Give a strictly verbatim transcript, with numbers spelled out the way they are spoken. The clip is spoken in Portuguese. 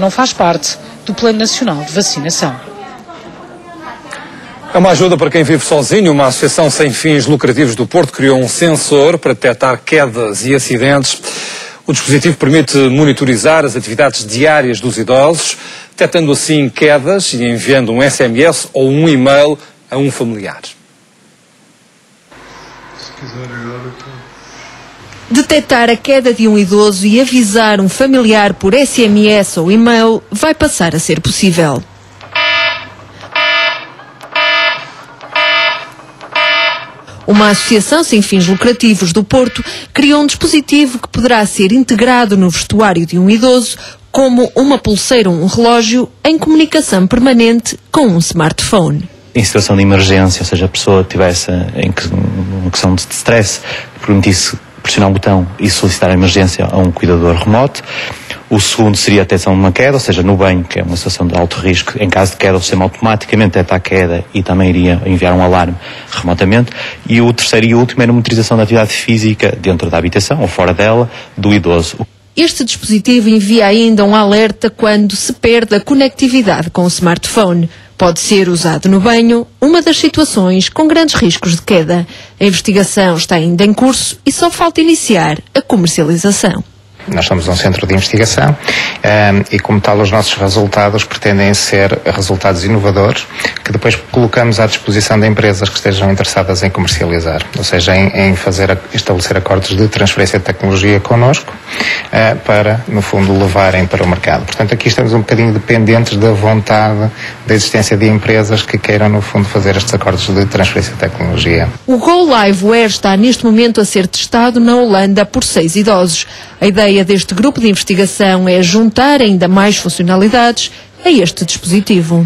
Não faz parte do Plano Nacional de Vacinação. É uma ajuda para quem vive sozinho. Uma associação sem fins lucrativos do Porto criou um sensor para detectar quedas e acidentes. O dispositivo permite monitorizar as atividades diárias dos idosos, detectando assim quedas e enviando um S M S ou um e-mail a um familiar. Se quiser agora... Detectar a queda de um idoso e avisar um familiar por S M S ou e-mail vai passar a ser possível. Uma associação sem fins lucrativos do Porto criou um dispositivo que poderá ser integrado no vestuário de um idoso, como uma pulseira ou um relógio, em comunicação permanente com um smartphone. Em situação de emergência, ou seja, a pessoa tivesse em questão de stress, permitisse pressionar um botão e solicitar a emergência a um cuidador remoto. O segundo seria a detecção de uma queda, ou seja, no banho, que é uma situação de alto risco. Em caso de queda, o sistema automaticamente detecta a queda e também iria enviar um alarme remotamente. E o terceiro e último era a monitorização da atividade física dentro da habitação ou fora dela do idoso. Este dispositivo envia ainda um alerta quando se perde a conectividade com o smartphone. Pode ser usado no banho, uma das situações com grandes riscos de queda. A investigação está ainda em curso e só falta iniciar a comercialização. Nós somos um centro de investigação e, como tal, os nossos resultados pretendem ser resultados inovadores que depois colocamos à disposição de empresas que estejam interessadas em comercializar, ou seja, em fazer, estabelecer acordos de transferência de tecnologia connosco para, no fundo, levarem para o mercado. Portanto, aqui estamos um bocadinho dependentes da vontade da existência de empresas que queiram, no fundo, fazer estes acordos de transferência de tecnologia. O GoLiveWare está, neste momento, a ser testado na Holanda por seis idosos. A ideia deste grupo de investigação é juntar ainda mais funcionalidades a este dispositivo.